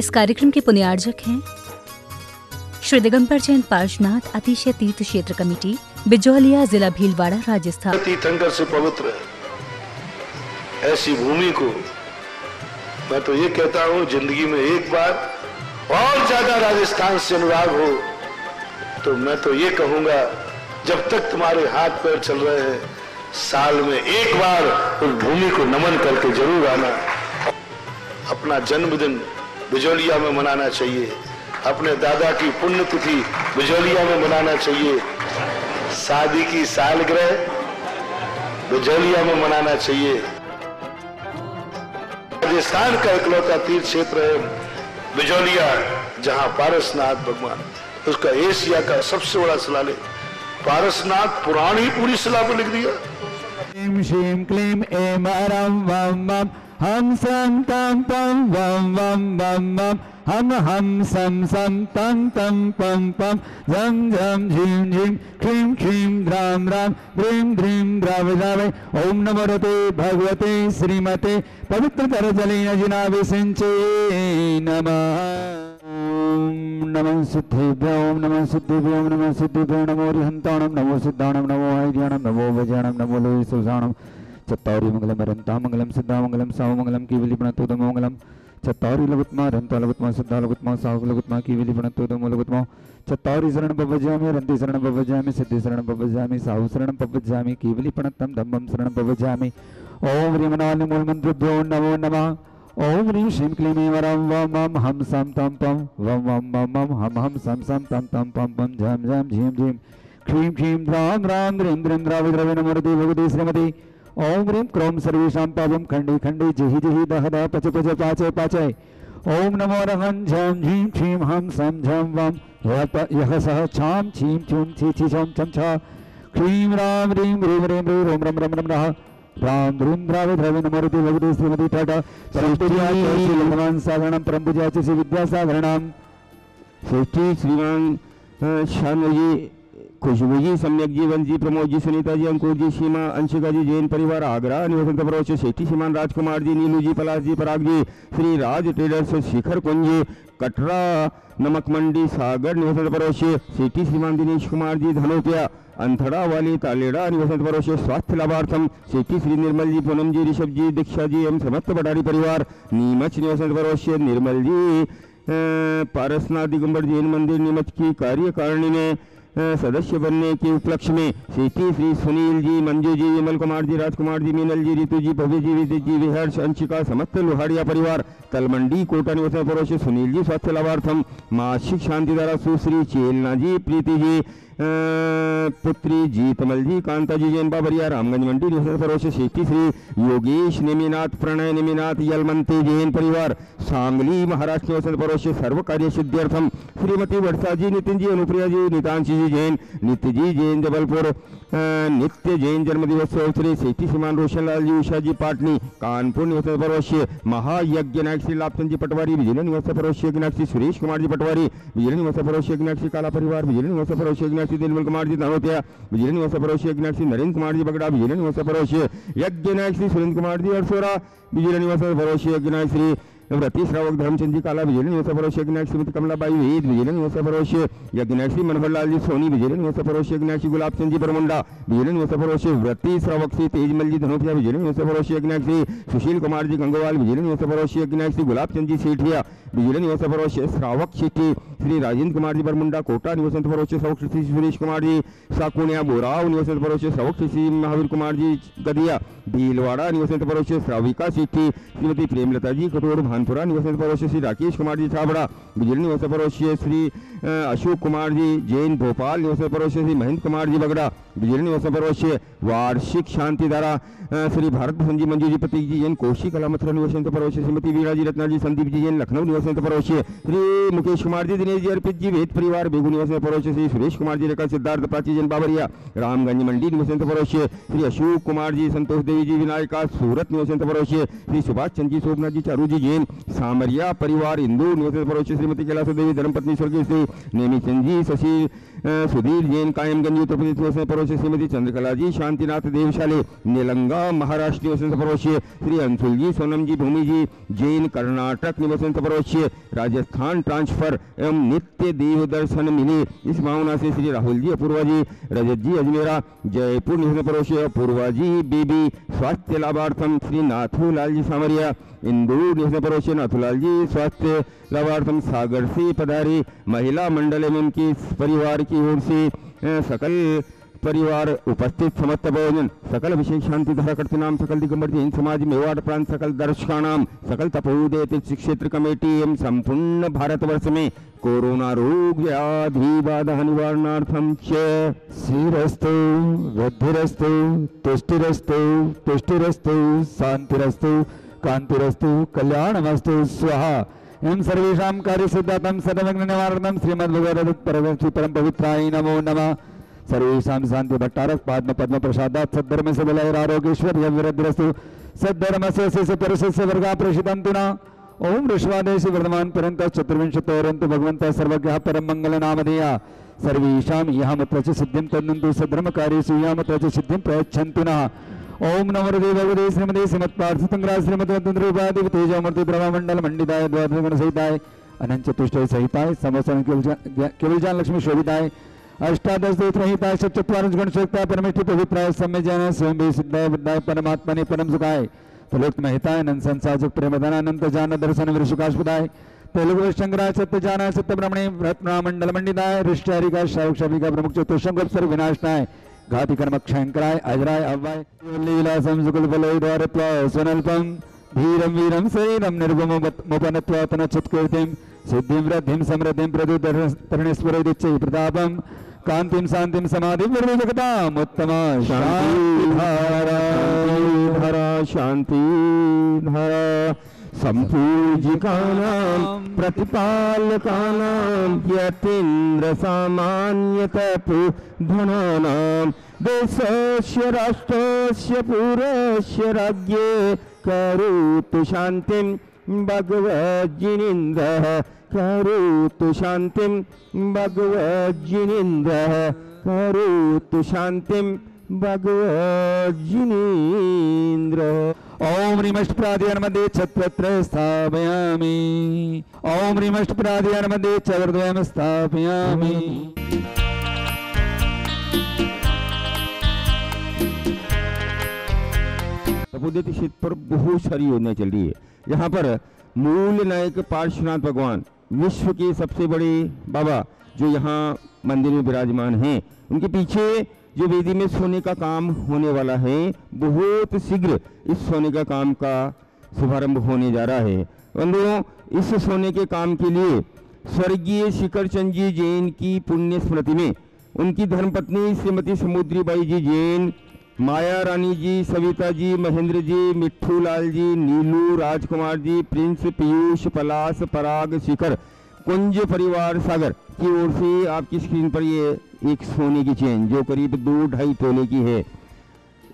इस कार्यक्रम के पुण्यार्जक हैं श्री दिगंबर जैन पार्शनाथ अतिशय तीर्थ क्षेत्र कमेटी, बिजौलिया, जिला भीलवाड़ा, राजस्थान। तीर्थंकर से पवित्र ऐसी भूमि को मैं तो ये कहता हूँ जिंदगी में एक बार और ज्यादा राजस्थान से अनुराग हो तो मैं तो ये कहूँगा जब तक तुम्हारे हाथ पैर चल रहे हैं साल में एक बार उस भूमि को नमन करके जरूर आना। अपना जन्मदिन बिजौलिया में मनाना चाहिए, अपने दादा की पुण्यतिथि बिजौलिया में मनाना चाहिए, शादी की सालगिरह बिजौलिया में मनाना चाहिए। राजस्थान का इकलौता तीर्थ क्षेत्र है बिजौलिया, जहां पारसनाथ भगवान उसका एशिया का सबसे बड़ा शिलालेख पारसनाथ पुराण ही पूरी शिला पर लिख दिया। क्लीम शीम क्लीम एम अरम वम वम हम सम तम तम वम वम वम वम हम सम सम तम तम पम पम झम झम झीम झीम क्रीम क्रीम राम राम ह्रीम ध्रीम द्राव द्राव ओम नमो रते भगवते श्रीमते पवित्रतर जलेन जिनाभि सिंचये नमः। नमः सिद्धिभ्यो नमः सिद्धिभ्यो नमः सिद्धिभ्यो नमो हरिहंताणं नमो सिद्धाणं नमो आयज्ञानं नमो वज्राणं नमो लोहि सुषाणं चत्तारि मंगलम् अरन्तां मंगलम् सिद्धां मंगलम् साम मंगलम् केवलीप्रणतोदं मंगलम् चत्तारि लघुत्मा रंता लघुत्मा सिद्धा लघुत्मा साहु लघुत्मा केवलीप्रणतोदं लघुत्मा चत्तारि शरणं पवज्यामि रंति शरणं पवज्यामि सिद्धि शरणं पवज्यामि साहु शरणं पवज्यामि केवलीप्रणतं धम्मं शरणं पवज्यामि। ओम ह्रीमनानि मूलमन्त्रभ्यो नमो नमः। ओम ह्रीं श्रीं क्लीं ऐं वरं वं वं हं सं तं पं वं वं वं वं हम सं सं तं तं पं पं झं झं झीं झीं क्लीं क्लीं राम राम ह्रीं ह्रीं द्रावि द्रवि नमो रति भगवति श्रीमति। ओम ह्रीं क्रोम सर्वेषां पापं खण्डे खण्डे जहि जहि दह दह पच पच पाचय पाचय ओम नमो रहं झं झीं क्षीं हं सं झं वं यः सः छां छीं छूं छी छी छं छं छ क्लीं राम ह्रीं ह्रीं ह्रीं ह्रीं रं रं रं रः राम ध्रुम द्रावि द्रवि नमोति भगवती श्रीमती ठाठ श्रेष्ठवान साधारण परम पूजा श्री विद्यासाधारणाम श्रेष्ठी श्रीमान श्यामजी खुशबूजी सम्यक जीवन जी प्रमोद जी सुनीता जी अंकुर जी सीमा अंशिका जी जैन परिवार आगरा वसंत प्रवोच शेट्टी श्रीमान राजकुमार जी नीलू जी पलाश जी पराग जी श्री राज ट्रेडर्स शिखर कुंजी कटरा नमक मंडी सागर निवसंत परोश शेट्टी श्रीमान दिनेश कुमार जी धनोपिया अंथड़ा वाली तालेड़ा निवसंत परोश स्वास्थ्य लाभार्थम शेट्टी श्री निर्मल जी पूनम जी ऋषभ जी दीक्षा जी एवं समस्त भटारी परिवार नीमच निवसंत परोश निर्मल जी पारसनाथ दिगंबर जैन मंदिर नीमच की कार्यकारिणी ने सदस्य बनने के उपलक्ष्य में सीटी श्री सुनील जी मंजू जी विमल कुमार जी राजकुमार जी मीनल जी ऋतु जी भव्य जी विद्युत जी विहर्ष अंशिका समस्त लोहाड़िया परिवार तलमंडी कोटा निवासी परोश सुनील जी स्वास्थ्य लाभार्थम मासिक शांतिदारा सुश्री चेलना जी प्रीति जी पुत्री जी तमल जी कांता जी जैन बाबरिया रामगंज मंडी निवासी परोश सीटी श्री योगेश नेमिनाथ प्रणय नेमिनाथ यलमंती जैन परिवार सांगली महाराष्ट्र निवासी परोश सर्व कार्य सिद्ध्यर्थम श्रीमती वर्षा जी नितिन जी अनुप्रिया जी नितांश जी जैन नित्य जी जैन जबलपुर नित्य जैन जन्मदिवस अवसर सेठी श्रीमान रोशनलाल जी उषा जी पाटनी कानपुर निवासी परोश महायज्ञ नायक श्री लाभचंद जी पटवारी बिजली निवासी परोश नायक श्री सुरेश कुमार जी पटवारी बिजली निवासी परोश नायक श्री काला परिवार बिजली निवासी परोश नायक श्री दिलमल कुमार जी धनोतिया बिजली निवासी परोश नायक श्री नरेंद्र कुमार जी बगड़ा बिजली निवासी परोश यज्ञ नायक श्री सुरेंद्र कुमार जी अरसोरा बिजली निवासी परोश यज्ञ नायक श्री व्रती श्रावक धर्मचंद जी काला बिजली निवासी परोश यज्ञनायक श्रीमती कमलाबाई वेद बिजली निवासी परोश यज्ञनायक श्री मनोहरलाल जी सोनी बिजली निवासी परोश यज्ञनायक श्री गुलाबचंद जी परमुंडा बिजली निवासी परोश व्रती श्रावक श्री तेजमल जी धनोपिया बिजली निवासी परोश यज्ञनायक श्री सुशील कुमार जी गंगोवाल बिजली निवासी परोश यज्ञनायक श्री गुलाबचंद जी सेठिया बिजली निवासी परोश श्रावक शेट्टी श्री राजेंद्र कुमार जी बरमुंडा कोटा निवासी परोश श्रावक श्री सुरेश कुमार जी साकुनिया बोराव निवासी परोश श्रावक श्री महावीर कुमार जी गदिया भीलवाड़ा निवासी परोश श्राविका शेट्टी श्रीमती प्रेमलता जी कटोर पुरा निवासी परोश श्री राकेश कुमार जी छाबड़ा बिजली निवासी परोश श्री अशोक कुमार जी जैन भोपाल निवासी परोश श्री महेंद्र कुमार जी बगड़ा बिजली निवासी परोश वार्षिक शांति धारा श्री भारत भूषण जी मंजू जी प्रतीक जी जैन कोशी कला मथुरा निवासी परोश श्रीमती वीरा जी रत्ना जी संदीप जी जैन लखनऊ निवासी परोश श्री मुकेश कुमार जी दिनेश जी अर्पित जी वेद परिवार बेगू निवासी परोश श्री सुरेश कुमार जी रेखा सिद्धार्थ प्राची जैन बाबरिया रामगंज मंडी निवासी परोश श्री अशोक कुमार जी संतोष देवी जी विनायका सूरत निवासी परोश श्री सुभाष चंद जी शोभना जी चारू जी सामरिया परिवार इंदौर निवासी परोश श्रीमती कैलाश देवी धर्मपत्नी स्वर्गीय श्री नेमीचंद जी शशि सुधीर जैन कायमगंज उत्तर प्रदेश निवासी प्रवेश श्रीमती चंद्रकला जी शांतिनाथ देवशाले निलंगा महाराष्ट्र निवासी प्रवेश श्री अंशुल जी सोनम जी भूमि जी जैन कर्नाटक निवासी प्रवेश राजस्थान ट्रांसफर एवं नित्य देव दर्शन मिले इस भावना से श्री राहुल जी अपूर्वा जी रजत जी अजमेरा जयपुर निवासी प्रवेश अपूर्वा जी बेबी स्वास्थ्य लाभार्थम श्री नाथूलाल जी सामरिया इंदौर निवासी प्रवेश नाथूलाल जी स्वास्थ्य लाभार्थम सागर से पधारी महिला मंडल एवं की परिवार की ओर से सकल परिवार उपस्थित समस्त भोजन सकल विशेष शांति धारा कर्तनाम सकल दिगंबर जैन समाज मेवाड़ प्रांत सकल दर्शकानाम सकल तपोदय तीर्थ क्षेत्र कमेटी एवं संपूर्ण भारतवर्ष में कोरोना रोग व्याधि बाधा निवारणार्थम श्रीरस्तु वृद्धिरस्तु तुष्टिरस्तु पुष्टिरस्तु शांतिरस्तु कांतिरस्तु कल्याणमस्तु स्वाहा एम सर्वेषां कार्यसिद्धार्थं सर्वविघ्न निवारणं श्रीमद्भगवद्गीता परमश्री परम पवित्राय नमो नमः सर्वेषां शांति भट्टारक पद्म पद्म प्रसादात् सद्धर्म से बलाय आरोग्येश्वर यविरद्रस्तु सद्धर्म से परिशिष्य वर्गा प्रसिदंतुना ओम ऋषवादेश वर्धमान परंत चतुर्विंशतोरंत भगवंत सर्वज्ञ परम मंगल नामधेया सर्वेषां यहामत्रच सिद्धिं तन्नन्तु सद्धर्म कार्येषु यहामत्रच सिद्धिं प्रयच्छन्तुना ओम नमो देवगुदे श्रीमदे श्रीमत्पार्थ तंग्रा श्रीमद्वंद्रुपादि तेजोमूर्ति प्रभामंडल मंडिताय द्वादशगण सहिताय अनंत चतुष्टय सहिताय समसम केवल जान लक्ष्मी शोभिताय अष्टादश दोत्रहिताय सप्तचत्वारिंश गण सहिताय परमेष्टि पवित्राय सम्य जन स्वयं सिद्धाय बुद्धाय परमात्मने परम सुखाय त्रिलोक महिताय अनंत संसाजक प्रेमदान अनंत जान दर्शन विशुकाशपदाय तेलुगु शंकराय सत्य जानाय सत्य ब्रह्मणे रत्ना मंडल मंडिताय ऋष्टारिका श्रावक शबिका प्रमुख चतुष्टम गप सर्व विनाशनाय घाति कर्म क्षयंकराय अजराय अव्वाय विलासम सुकुल बलोद्वारत्वाय स्वनल्पम धीरम वीरम शरीरम निर्गम मुपनत्वातन चित्कीर्तिम सिद्धिम वृद्धिम समृद्धिम प्रदुतरणेश्वर दिच्छे प्रतापम कांतिम शांतिम समाधिम निर्विघ्नताम उत्तम शांति धारा संपूजिकानां प्रतिपालकानां यतीन्द्र सामान्यतपुधनानां देशस्य राष्ट्रस्य पुरस्य राज्ये करोतु शान्तिं भगवद्जिनेन्द्रः करोतु शान्तिं भगवद्जिनेन्द्रः करोतु शान्तिं भगवद्जिनेन्द्रः ओम ऋमष्टादियान मदे छत्र स्थापयामि ओम ऋमष्टादियान मदे चतुर्द्वयम स्थापयामि तपोदित क्षेत्र पर बहुत सारी योजना चल रही है। यहाँ पर मूल नायक पार्शनाथ भगवान विश्व के सबसे बड़े बाबा जो यहाँ मंदिर में विराजमान हैं, उनके पीछे जो वेदी में सोने का काम होने वाला है बहुत शीघ्र इस सोने का काम का शुभारंभ होने जा रहा है। बंधुओं, इस सोने के काम के लिए स्वर्गीय शिखरचंद जी जैन की पुण्य स्मृति में उनकी धर्मपत्नी श्रीमती समुद्रीबाई जी जैन, माया रानी जी, सविता जी, महेंद्र जी, मिट्ठू लाल जी, नीलू राजकुमार जी, प्रिंस पीयूष, पलाश, पराग, शिखर, कुंज परिवार सागर की ओर से आपकी स्क्रीन पर ये एक सोने की चेन जो करीब 2-2.5 तोले की है,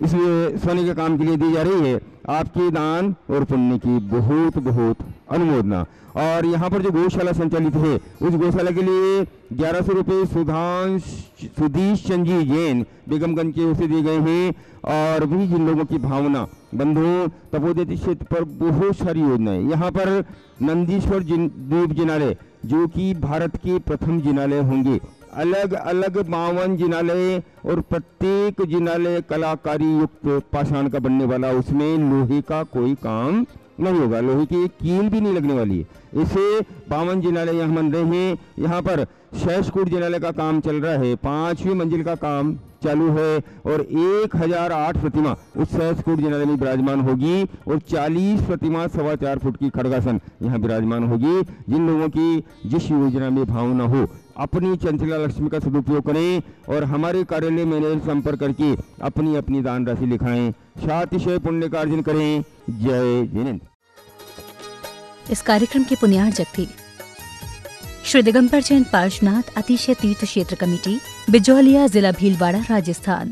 इसलिए सोने के काम के लिए दी जा रही है। आपके दान और पुण्य की बहुत बहुत अनुमोदना। और यहाँ पर जो गौशाला संचालित है उस गौशाला के लिए 1100 रुपये सुधीश चंद जी जैन बेगमगंज की ओर से दिए गए हैं। और भी जिन लोगों की भावना, बंधुओं, तपोदित क्षेत्र पर बहुत सारी योजनाएं। यहाँ पर नंदीश्वर द्वीप जिनालय जो कि भारत के प्रथम जिनालय होंगे, अलग अलग 52 जिनालय और प्रत्येक जिनालय कलाकारी युक्त पाषाण का बनने वाला, उसमें लोहे का कोई काम नहीं होगा, लोहे की कील भी नहीं लगने वाली है। इसे 52 जिनालय यहाँ बन रहे हैं। यहाँ पर शैशकूट जिनालय का काम चल रहा है, 5वीं मंजिल का काम चालू है और 1008 प्रतिमा उस शैशकूट जिनालय में विराजमान होगी और 40 प्रतिमा 4.25 फुट की खड़गासन यहाँ विराजमान होगी। जिन लोगों की जिस योजना में भावना हो अपनी चंचला लक्ष्मी का सदुपयोग करें और हमारे कार्यालय में संपर्क करके अपनी अपनी दान राशि लिखाएं, सातिशय पुण्य का अर्जन करें। जय जिनेन्द्र। इस कार्यक्रम की पुण्यार्जक थी श्री दिगंबर जैन पार्शनाथ अतिशय तीर्थ क्षेत्र कमेटी, बिजौलिया, जिला भीलवाड़ा, राजस्थान।